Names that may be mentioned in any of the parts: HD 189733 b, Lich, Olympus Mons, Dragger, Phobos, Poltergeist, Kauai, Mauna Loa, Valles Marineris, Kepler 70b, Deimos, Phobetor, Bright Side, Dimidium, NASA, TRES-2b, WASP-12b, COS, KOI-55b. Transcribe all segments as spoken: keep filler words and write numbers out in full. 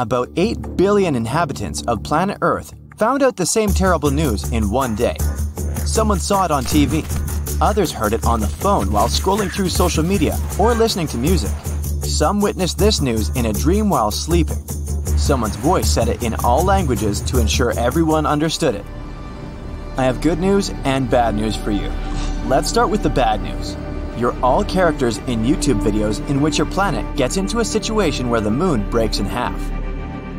About eight billion inhabitants of planet Earth found out the same terrible news in one day. Someone saw it on T V. Others heard it on the phone while scrolling through social media or listening to music. Some witnessed this news in a dream while sleeping. Someone's voice said it in all languages to ensure everyone understood it. I have good news and bad news for you. Let's start with the bad news. You're all characters in YouTube videos in which your planet gets into a situation where the moon breaks in half.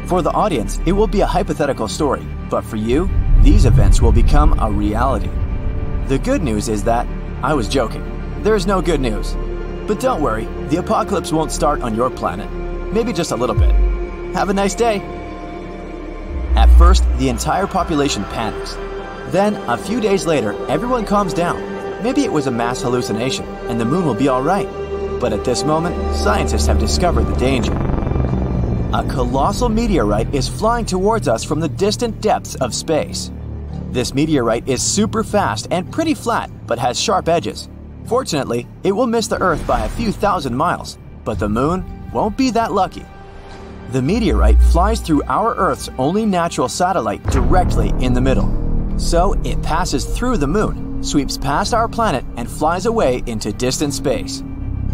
For the audience, it will be a hypothetical story, but for you, these events will become a reality. The good news is that I was joking. There is no good news. But don't worry, the apocalypse won't start on your planet. Maybe just a little bit. Have a nice day. At first, the entire population panics. Then, a few days later, everyone calms down. Maybe it was a mass hallucination, and the moon will be all right. But at this moment, scientists have discovered the danger. A colossal meteorite is flying towards us from the distant depths of space. This meteorite is super fast and pretty flat, but has sharp edges. Fortunately, it will miss the Earth by a few thousand miles, but the moon won't be that lucky. The meteorite flies through our Earth's only natural satellite directly in the middle. So it passes through the moon, sweeps past our planet, and flies away into distant space.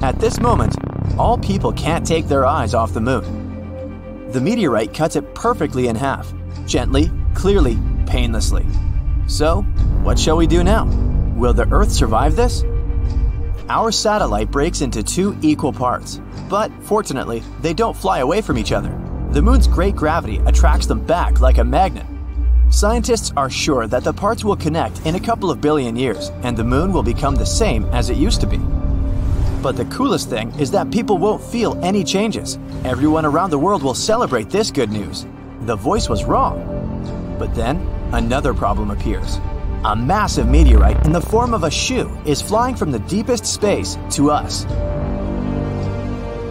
At this moment, all people can't take their eyes off the moon. The meteorite cuts it perfectly in half, gently, clearly, painlessly. So, what shall we do now? Will the Earth survive this? Our satellite breaks into two equal parts, but fortunately, they don't fly away from each other. The moon's great gravity attracts them back like a magnet. Scientists are sure that the parts will connect in a couple of billion years, and the moon will become the same as it used to be. But the coolest thing is that people won't feel any changes. Everyone around the world will celebrate this good news. The voice was wrong. But then, another problem appears. A massive meteorite in the form of a shoe is flying from the deepest space to us.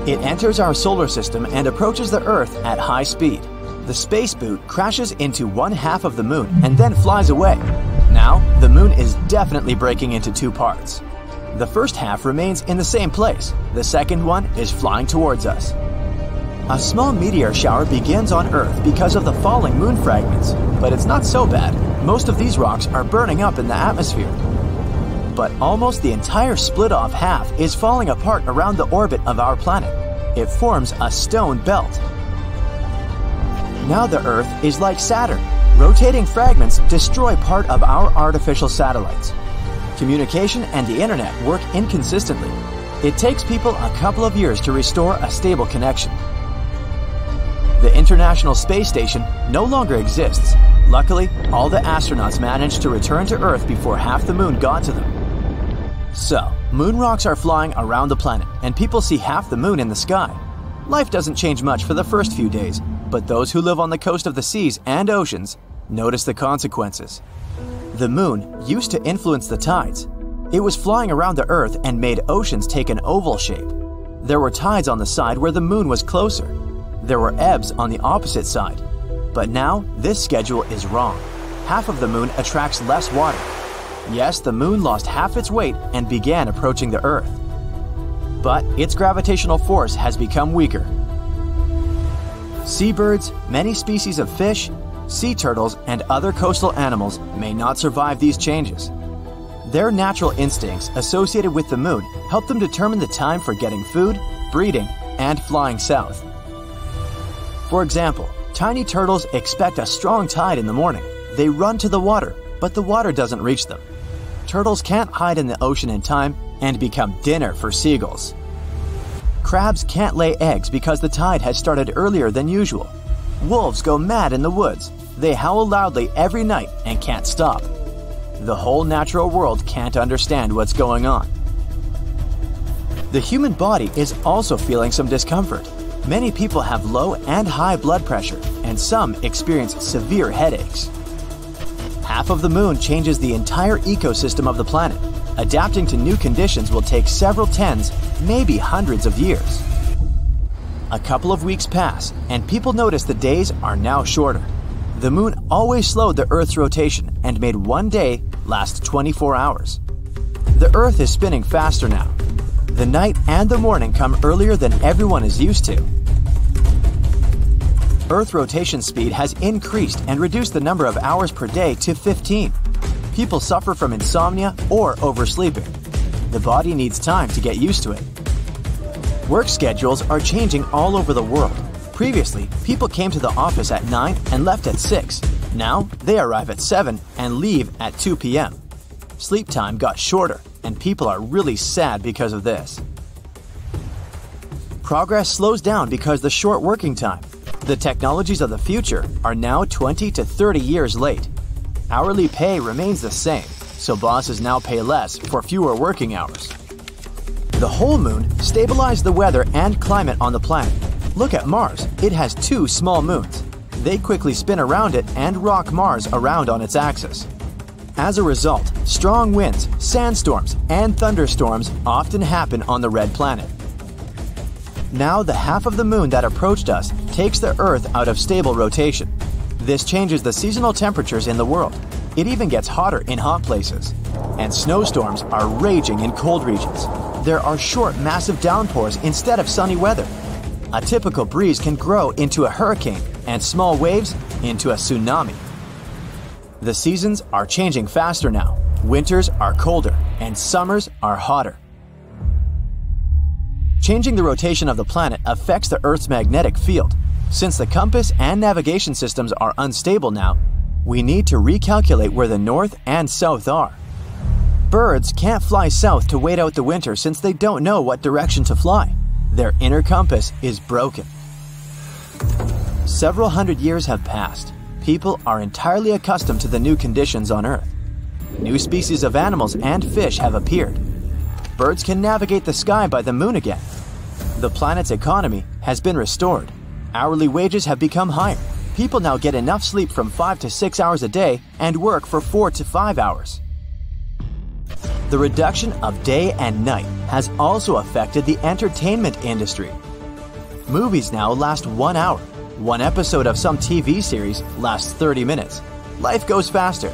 It enters our solar system and approaches the Earth at high speed. The space boot crashes into one half of the moon and then flies away. Now, the moon is definitely breaking into two parts. The first half remains in the same place. The second one is flying towards us. A small meteor shower begins on Earth because of the falling moon fragments, but it's not so bad. Most of these rocks are burning up in the atmosphere. But almost the entire split-off half is falling apart around the orbit of our planet. It forms a stone belt. Now the Earth is like Saturn. Rotating fragments destroy part of our artificial satellites. Communication and the internet work inconsistently. It takes people a couple of years to restore a stable connection. The International Space Station no longer exists. Luckily, all the astronauts managed to return to Earth before half the moon got to them. So, moon rocks are flying around the planet, and people see half the moon in the sky. Life doesn't change much for the first few days, but those who live on the coast of the seas and oceans notice the consequences. The moon used to influence the tides. It was flying around the Earth and made oceans take an oval shape. There were tides on the side where the moon was closer. There were ebbs on the opposite side. But now, this schedule is wrong. Half of the moon attracts less water. Yes, the moon lost half its weight and began approaching the Earth. But its gravitational force has become weaker. Seabirds, many species of fish, sea turtles and other coastal animals may not survive these changes. Their natural instincts associated with the moon help them determine the time for getting food, breeding, and flying south. For example, tiny turtles expect a strong tide in the morning. They run to the water, but the water doesn't reach them. Turtles can't hide in the ocean in time and become dinner for seagulls. Crabs can't lay eggs because the tide has started earlier than usual. Wolves go mad in the woods. They howl loudly every night and can't stop. The whole natural world can't understand what's going on. The human body is also feeling some discomfort. Many people have low and high blood pressure, and some experience severe headaches. Half of the moon changes the entire ecosystem of the planet. Adapting to new conditions will take several tens, maybe hundreds of years. A couple of weeks pass, and people notice the days are now shorter. The moon always slowed the Earth's rotation and made one day last twenty-four hours. The Earth is spinning faster now. The night and the morning come earlier than everyone is used to. Earth rotation speed has increased and reduced the number of hours per day to fifteen. People suffer from insomnia or oversleeping. The body needs time to get used to it. Work schedules are changing all over the world. Previously, people came to the office at nine and left at six. Now, they arrive at seven and leave at two p m Sleep time got shorter, and people are really sad because of this. Progress slows down because of the short working time. The technologies of the future are now twenty to thirty years late. Hourly pay remains the same, so bosses now pay less for fewer working hours. The whole moon stabilized the weather and climate on the planet. Look at Mars. It has two small moons. They quickly spin around it and rock Mars around on its axis. As a result, strong winds, sandstorms, and thunderstorms often happen on the red planet. Now the half of the moon that approached us takes the Earth out of stable rotation. This changes the seasonal temperatures in the world. It even gets hotter in hot places. And snowstorms are raging in cold regions. There are short, massive downpours instead of sunny weather. A typical breeze can grow into a hurricane and small waves into a tsunami. The seasons are changing faster now. Winters are colder and summers are hotter. Changing the rotation of the planet affects the Earth's magnetic field. Since the compass and navigation systems are unstable now, we need to recalculate where the north and south are. Birds can't fly south to wait out the winter since they don't know what direction to fly. Their inner compass is broken. Several hundred years have passed. People are entirely accustomed to the new conditions on Earth. New species of animals and fish have appeared. Birds can navigate the sky by the moon again. The planet's economy has been restored. Hourly wages have become higher. People now get enough sleep from five to six hours a day and work for four to five hours. The reduction of day and night has also affected the entertainment industry. Movies now last one hour. One episode of some T V series lasts thirty minutes. Life goes faster.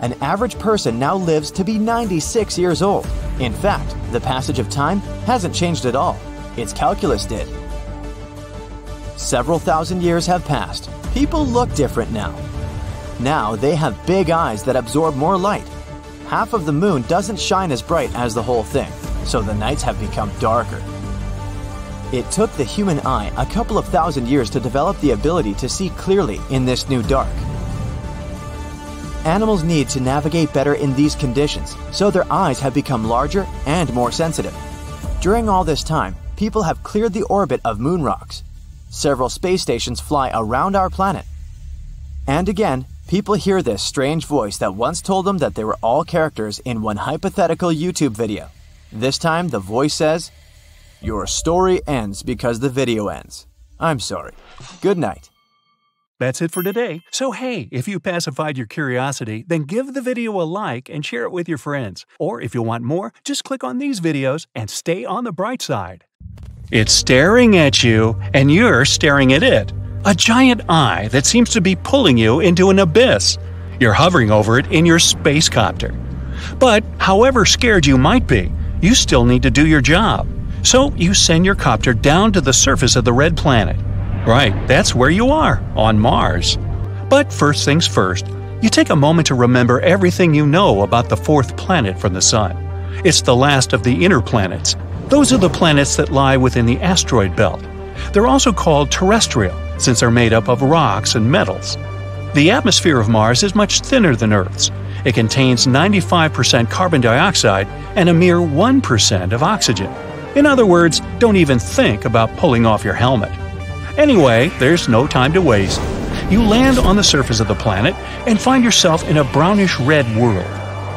An average person now lives to be ninety-six years old. In fact, the passage of time hasn't changed at all. Its calculus did. Several thousand years have passed. People look different now. Now they have big eyes that absorb more light. Half of the moon doesn't shine as bright as the whole thing, so the nights have become darker. It took the human eye a couple of thousand years to develop the ability to see clearly in this new dark. Animals need to navigate better in these conditions, so their eyes have become larger and more sensitive. During all this time, people have cleared the orbit of moon rocks. Several space stations fly around our planet. And again, people hear this strange voice that once told them that they were all characters in one hypothetical YouTube video. This time, the voice says, "Your story ends because the video ends. I'm sorry. Good night." That's it for today. So hey, if you pacified your curiosity, then give the video a like and share it with your friends. Or if you want more, just click on these videos and stay on the bright side. It's staring at you, and you're staring at it. A giant eye that seems to be pulling you into an abyss. You're hovering over it in your space copter. But however scared you might be, you still need to do your job. So you send your copter down to the surface of the red planet. Right, that's where you are, on Mars. But first things first, you take a moment to remember everything you know about the fourth planet from the Sun. It's the last of the inner planets. Those are the planets that lie within the asteroid belt. They're also called terrestrial, since they're made up of rocks and metals. The atmosphere of Mars is much thinner than Earth's. It contains ninety-five percent carbon dioxide and a mere one percent of oxygen. In other words, don't even think about pulling off your helmet. Anyway, there's no time to waste. You land on the surface of the planet and find yourself in a brownish-red world.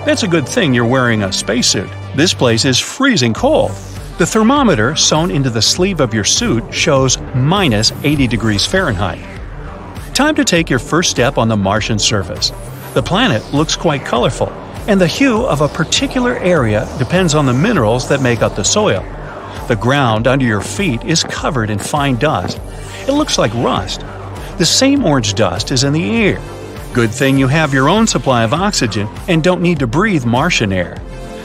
That's a good thing you're wearing a spacesuit. This place is freezing cold. The thermometer sewn into the sleeve of your suit shows minus eighty degrees Fahrenheit. Time to take your first step on the Martian surface. The planet looks quite colorful, and the hue of a particular area depends on the minerals that make up the soil. The ground under your feet is covered in fine dust. It looks like rust. The same orange dust is in the air. Good thing you have your own supply of oxygen and don't need to breathe Martian air.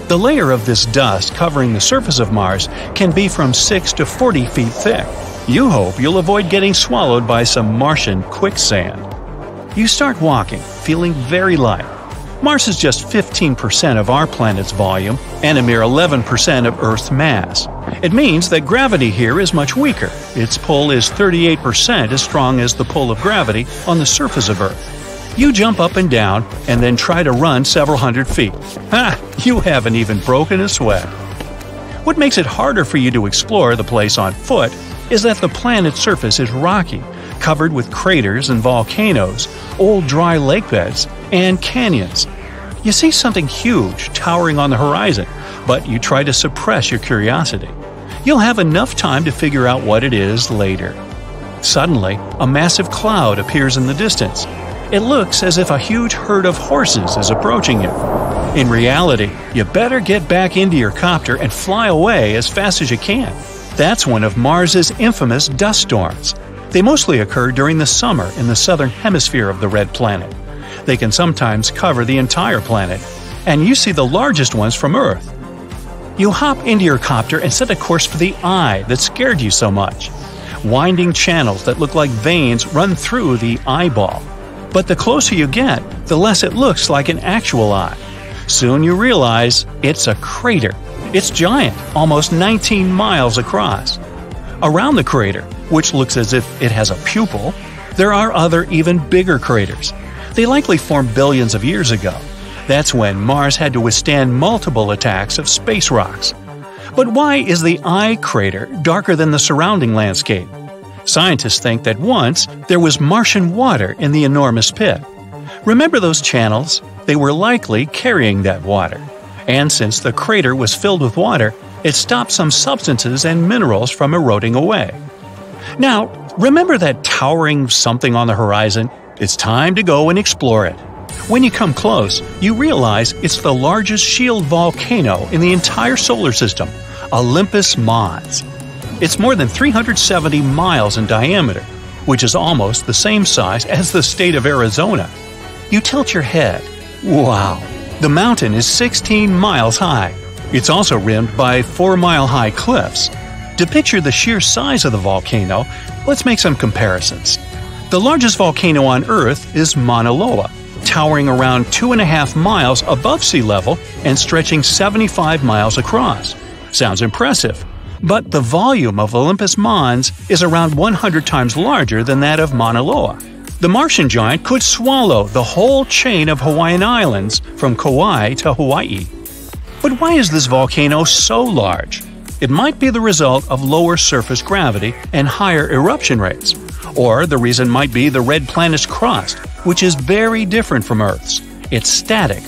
The layer of this dust covering the surface of Mars can be from six to forty feet thick. You hope you'll avoid getting swallowed by some Martian quicksand. You start walking, feeling very light. Mars is just fifteen percent of our planet's volume and a mere eleven percent of Earth's mass. It means that gravity here is much weaker. Its pull is thirty-eight percent as strong as the pull of gravity on the surface of Earth. You jump up and down and then try to run several hundred feet. Ha! You haven't even broken a sweat. What makes it harder for you to explore the place on foot is that the planet's surface is rocky, covered with craters and volcanoes, old dry lake beds, and canyons. You see something huge towering on the horizon, but you try to suppress your curiosity. You'll have enough time to figure out what it is later. Suddenly, a massive cloud appears in the distance. It looks as if a huge herd of horses is approaching you. In reality, you better get back into your copter and fly away as fast as you can. That's one of Mars's infamous dust storms. They mostly occur during the summer in the southern hemisphere of the red planet. They can sometimes cover the entire planet, and you see the largest ones from Earth. You hop into your copter and set a course for the eye that scared you so much. Winding channels that look like veins run through the eyeball. But the closer you get, the less it looks like an actual eye. Soon you realize it's a crater. It's giant, almost nineteen miles across. Around the crater, which looks as if it has a pupil, there are other even bigger craters. They likely formed billions of years ago. That's when Mars had to withstand multiple attacks of space rocks. But why is the eye crater darker than the surrounding landscape? Scientists think that once there was Martian water in the enormous pit. Remember those channels? They were likely carrying that water. And since the crater was filled with water, it stopped some substances and minerals from eroding away. Now, remember that towering something on the horizon? It's time to go and explore it. When you come close, you realize it's the largest shield volcano in the entire solar system, Olympus Mons. It's more than three hundred seventy miles in diameter, which is almost the same size as the state of Arizona. You tilt your head. Wow! The mountain is sixteen miles high. It's also rimmed by four mile high cliffs. To picture the sheer size of the volcano, let's make some comparisons. The largest volcano on Earth is Mauna Loa, towering around two and a half miles above sea level and stretching seventy-five miles across. Sounds impressive, but the volume of Olympus Mons is around one hundred times larger than that of Mauna Loa. The Martian giant could swallow the whole chain of Hawaiian Islands from Kauai to Hawaii. But why is this volcano so large? It might be the result of lower surface gravity and higher eruption rates. Or the reason might be the red planet's crust, which is very different from Earth's. It's static.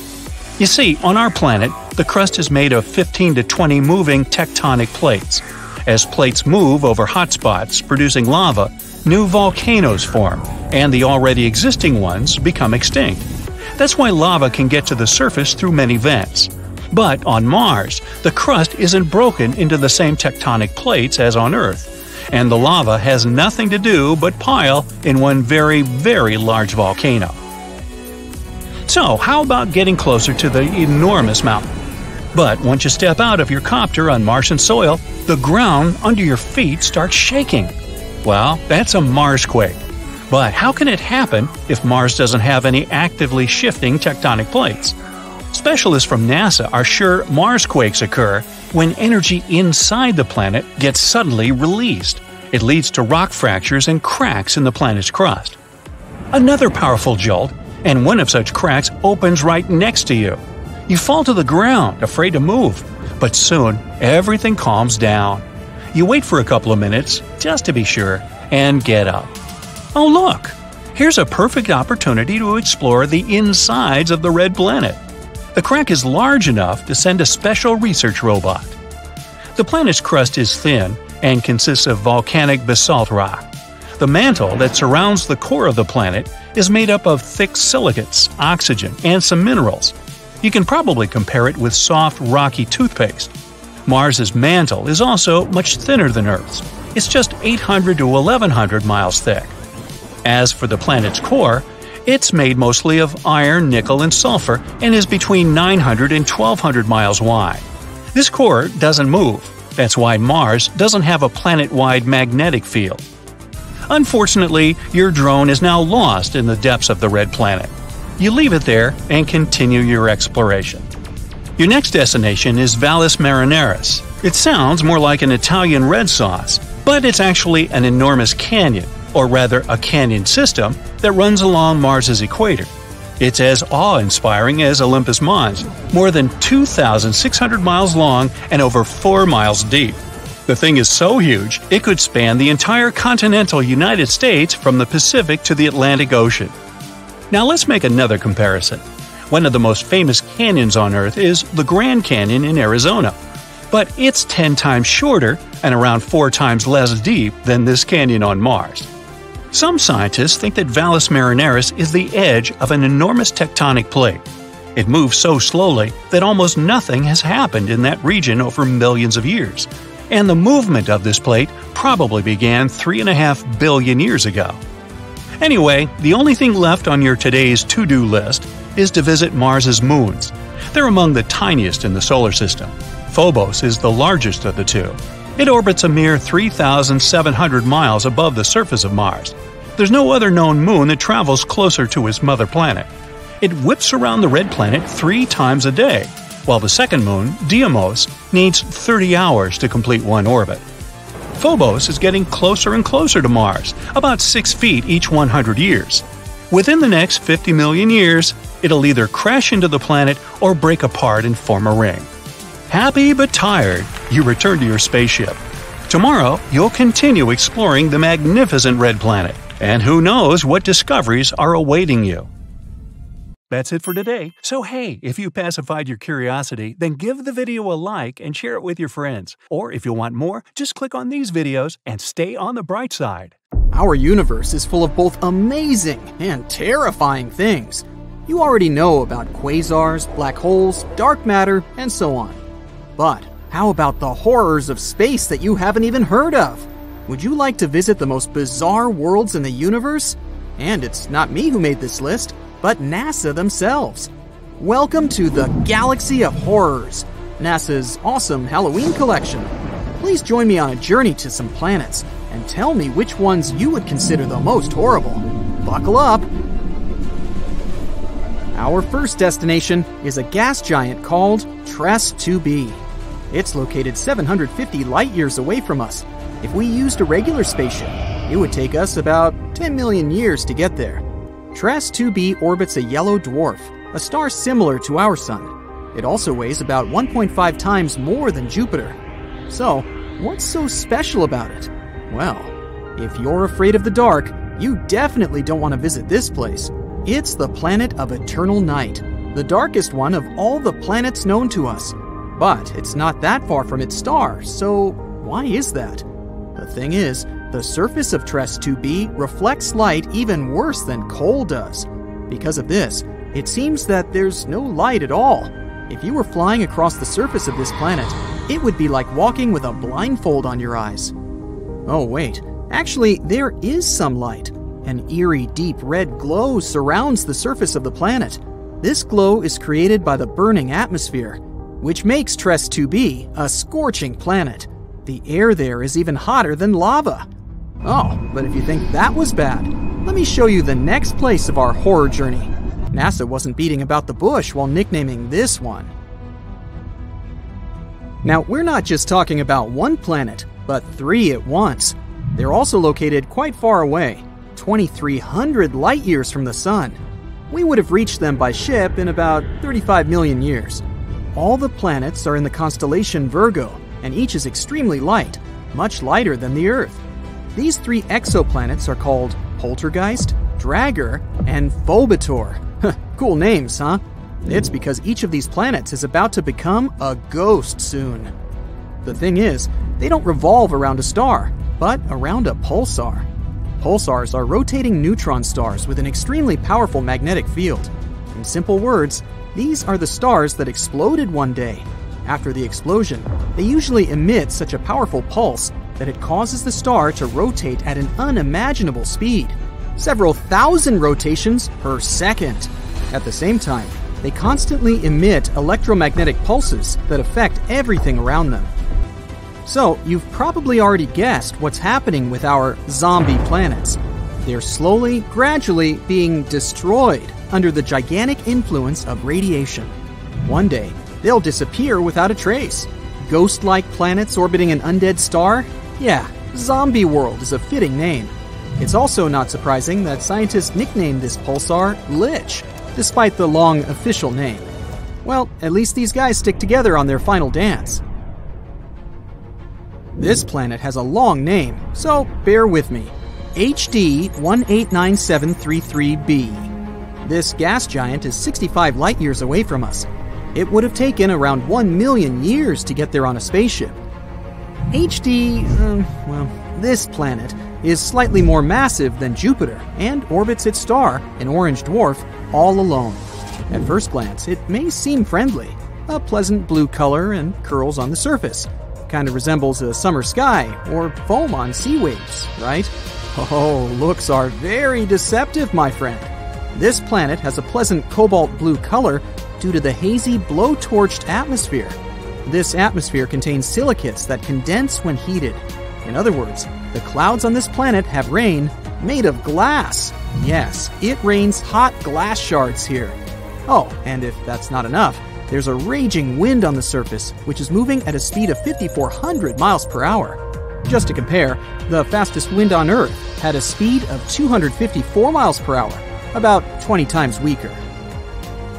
You see, on our planet, the crust is made of fifteen to twenty moving tectonic plates. As plates move over hotspots producing lava, new volcanoes form, and the already existing ones become extinct. That's why lava can get to the surface through many vents. But on Mars, the crust isn't broken into the same tectonic plates as on Earth, and the lava has nothing to do but pile in one very, very large volcano. So, how about getting closer to the enormous mountain? But once you step out of your copter on Martian soil, the ground under your feet starts shaking. Well, that's a Marsquake. But how can it happen if Mars doesn't have any actively shifting tectonic plates? Specialists from NASA are sure Marsquakes occur when energy inside the planet gets suddenly released. It leads to rock fractures and cracks in the planet's crust. Another powerful jolt, and one of such cracks opens right next to you. You fall to the ground, afraid to move. But soon, everything calms down. You wait for a couple of minutes, just to be sure, and get up. Oh look! Here's a perfect opportunity to explore the insides of the red planet. The crack is large enough to send a special research robot. The planet's crust is thin and consists of volcanic basalt rock. The mantle that surrounds the core of the planet is made up of thick silicates, oxygen, and some minerals. You can probably compare it with soft, rocky toothpaste. Mars's mantle is also much thinner than Earth's. It's just eight hundred to eleven hundred miles thick. As for the planet's core, it's made mostly of iron, nickel, and sulfur and is between nine hundred and twelve hundred miles wide. This core doesn't move. That's why Mars doesn't have a planet-wide magnetic field. Unfortunately, your drone is now lost in the depths of the red planet. You leave it there and continue your exploration. Your next destination is Valles Marineris. It sounds more like an Italian red sauce, but it's actually an enormous canyon, or rather a canyon system, that runs along Mars's equator. It's as awe-inspiring as Olympus Mons, more than two thousand six hundred miles long and over four miles deep. The thing is so huge, it could span the entire continental United States from the Pacific to the Atlantic Ocean. Now let's make another comparison. One of the most famous canyons on Earth is the Grand Canyon in Arizona. But it's ten times shorter and around four times less deep than this canyon on Mars. Some scientists think that Valles Marineris is the edge of an enormous tectonic plate. It moves so slowly that almost nothing has happened in that region over millions of years. And the movement of this plate probably began three point five billion years ago. Anyway, the only thing left on your today's to-do list is to visit Mars's moons. They're among the tiniest in the solar system. Phobos is the largest of the two. It orbits a mere three thousand seven hundred miles above the surface of Mars. There's no other known moon that travels closer to its mother planet. It whips around the red planet three times a day, while the second moon, Deimos, needs thirty hours to complete one orbit. Phobos is getting closer and closer to Mars, about six feet each one hundred years. Within the next fifty million years, it'll either crash into the planet or break apart and form a ring. Happy but tired, you return to your spaceship. Tomorrow, you'll continue exploring the magnificent red planet, and who knows what discoveries are awaiting you. That's it for today. So hey, if you pacified your curiosity, then give the video a like and share it with your friends. Or if you want more, just click on these videos and stay on the bright side. Our universe is full of both amazing and terrifying things. You already know about quasars, black holes, dark matter, and so on. But how about the horrors of space that you haven't even heard of? Would you like to visit the most bizarre worlds in the universe? And it's not me who made this list, but NASA themselves. Welcome to the Galaxy of Horrors, NASA's awesome Halloween collection. Please join me on a journey to some planets and tell me which ones you would consider the most horrible. Buckle up! Our first destination is a gas giant called T R E S two b. It's located seven hundred fifty light-years away from us. If we used a regular spaceship, it would take us about ten million years to get there. T R E S two b orbits a yellow dwarf, a star similar to our Sun. It also weighs about one point five times more than Jupiter. So, what's so special about it? Well, if you're afraid of the dark, you definitely don't want to visit this place. It's the planet of eternal night, the darkest one of all the planets known to us. But it's not that far from its star, so why is that? The thing is, the surface of T R E S two b reflects light even worse than coal does. Because of this, it seems that there's no light at all. If you were flying across the surface of this planet, it would be like walking with a blindfold on your eyes. Oh wait, actually there is some light. An eerie deep red glow surrounds the surface of the planet. This glow is created by the burning atmosphere, which makes T R E S two b a scorching planet. The air there is even hotter than lava. Oh, but if you think that was bad, let me show you the next place of our horror journey. NASA wasn't beating about the bush while nicknaming this one. Now, we're not just talking about one planet, but three at once. They're also located quite far away, twenty-three hundred light-years from the Sun. We would have reached them by ship in about thirty-five million years. All the planets are in the constellation Virgo, and each is extremely light, much lighter than the Earth. These three exoplanets are called Poltergeist, Dragger, and Phobetor. Cool names, huh? It's because each of these planets is about to become a ghost soon. The thing is, they don't revolve around a star, but around a pulsar. Pulsars are rotating neutron stars with an extremely powerful magnetic field. In simple words, these are the stars that exploded one day. After the explosion, they usually emit such a powerful pulse that it causes the star to rotate at an unimaginable speed, several thousand rotations per second. At the same time, they constantly emit electromagnetic pulses that affect everything around them. So, you've probably already guessed what's happening with our zombie planets. They're slowly, gradually being destroyed under the gigantic influence of radiation. One day, they'll disappear without a trace. Ghost-like planets orbiting an undead star? Yeah, Zombie World is a fitting name. It's also not surprising that scientists nicknamed this pulsar Lich, despite the long official name. Well, at least these guys stick together on their final dance. This planet has a long name, so bear with me. H D one eight nine seven three three b. This gas giant is sixty-five light-years away from us. It would have taken around one million years to get there on a spaceship. H D, um, well, this planet is slightly more massive than Jupiter and orbits its star, an orange dwarf, all alone. At first glance, it may seem friendly, a pleasant blue color and curls on the surface. Kind of resembles a summer sky or foam on sea waves, right? Oh, looks are very deceptive, my friend. This planet has a pleasant cobalt blue color due to the hazy blow-torched atmosphere. This atmosphere contains silicates that condense when heated. In other words, the clouds on this planet have rain made of glass. Yes, it rains hot glass shards here. Oh, and if that's not enough, there's a raging wind on the surface, which is moving at a speed of fifty-four hundred miles per hour. Just to compare, the fastest wind on Earth had a speed of two hundred fifty-four miles per hour, about twenty times weaker.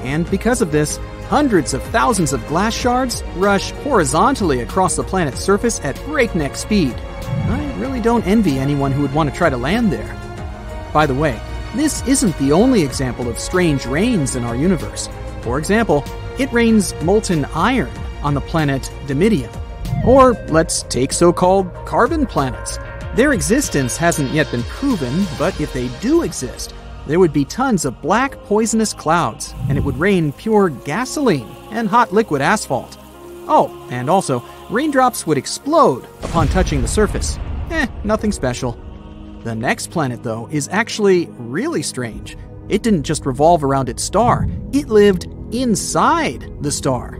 And because of this, hundreds of thousands of glass shards rush horizontally across the planet's surface at breakneck speed. I really don't envy anyone who would want to try to land there. By the way, this isn't the only example of strange rains in our universe. For example, it rains molten iron on the planet Dimidium. Or let's take so-called carbon planets. Their existence hasn't yet been proven, but if they do exist, there would be tons of black poisonous clouds, and it would rain pure gasoline and hot liquid asphalt. Oh, and also, raindrops would explode upon touching the surface. Eh, nothing special. The next planet, though, is actually really strange. It didn't just revolve around its star, it lived inside the star.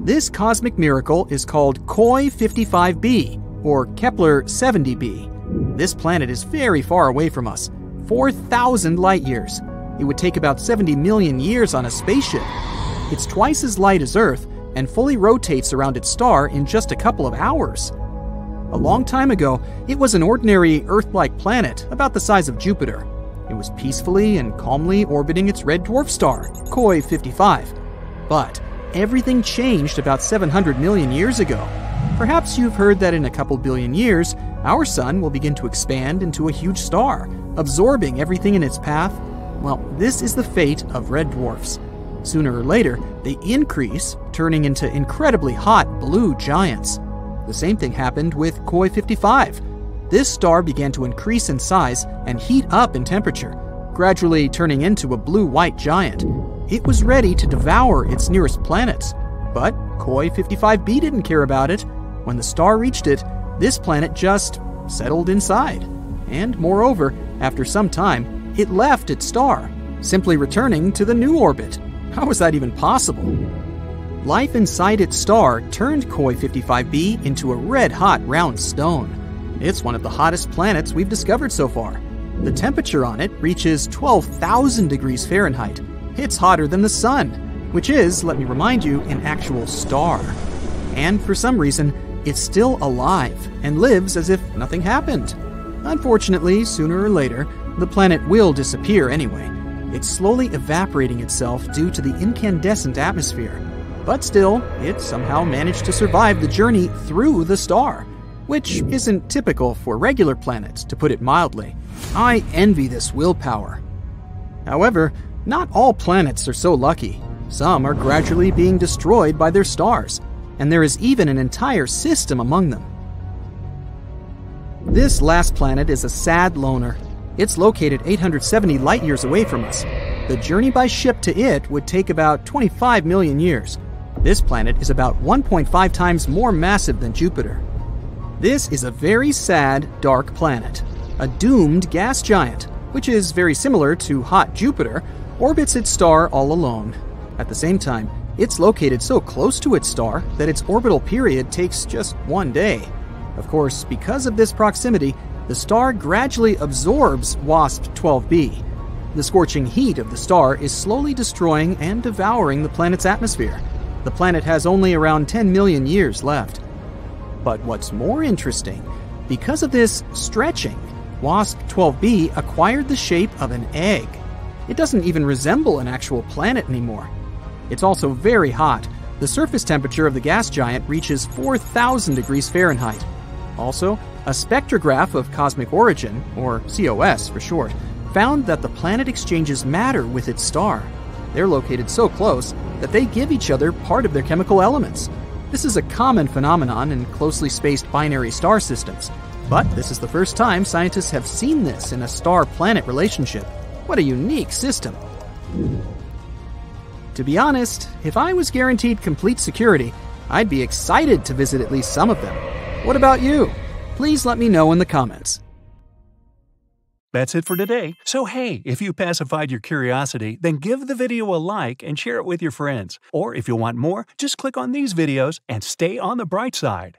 This cosmic miracle is called K O I fifty-five b, or Kepler seventy b. This planet is very far away from us, four thousand light-years. It would take about seventy million years on a spaceship. It's twice as light as Earth and fully rotates around its star in just a couple of hours. A long time ago, it was an ordinary Earth-like planet about the size of Jupiter. It was peacefully and calmly orbiting its red dwarf star, K O I fifty-five. But everything changed about seven hundred million years ago. Perhaps you've heard that in a couple billion years, our sun will begin to expand into a huge star, absorbing everything in its path. Well, this is the fate of red dwarfs. Sooner or later, they increase, turning into incredibly hot blue giants. The same thing happened with K O I fifty-five. This star began to increase in size and heat up in temperature, gradually turning into a blue-white giant. It was ready to devour its nearest planets, but K O I fifty-five b didn't care about it. When the star reached it, this planet just settled inside. And moreover, after some time, it left its star, simply returning to the new orbit. How was that even possible? Life inside its star turned K O I fifty-five b into a red-hot round stone. It's one of the hottest planets we've discovered so far. The temperature on it reaches twelve thousand degrees Fahrenheit. It's hotter than the sun, which is, let me remind you, an actual star. And for some reason, it's still alive and lives as if nothing happened. Unfortunately, sooner or later, the planet will disappear anyway. It's slowly evaporating itself due to the incandescent atmosphere. But still, it somehow managed to survive the journey through the star, which isn't typical for regular planets, to put it mildly. I envy this willpower. However, not all planets are so lucky. Some are gradually being destroyed by their stars, and there is even an entire system among them. This last planet is a sad loner. It's located eight hundred seventy light-years away from us. The journey by ship to it would take about twenty-five million years. This planet is about one point five times more massive than Jupiter. This is a very sad, dark planet. A doomed gas giant, which is very similar to hot Jupiter, orbits its star all alone. At the same time, It's located so close to its star that its orbital period takes just one day. Of course, because of this proximity, the star gradually absorbs WASP twelve b. The scorching heat of the star is slowly destroying and devouring the planet's atmosphere. The planet has only around ten million years left. But what's more interesting, because of this stretching, WASP twelve b acquired the shape of an egg. It doesn't even resemble an actual planet anymore. It's also very hot. The surface temperature of the gas giant reaches four thousand degrees Fahrenheit. Also, a spectrograph of cosmic origin, or C O S for short, found that the planet exchanges matter with its star. They're located so close that they give each other part of their chemical elements. This is a common phenomenon in closely spaced binary star systems. But this is the first time scientists have seen this in a star-planet relationship. What a unique system! To be honest, if I was guaranteed complete security, I'd be excited to visit at least some of them. What about you? Please let me know in the comments. That's it for today. So hey, if you pacified your curiosity, then give the video a like and share it with your friends. Or if you want more, just click on these videos and stay on the bright side.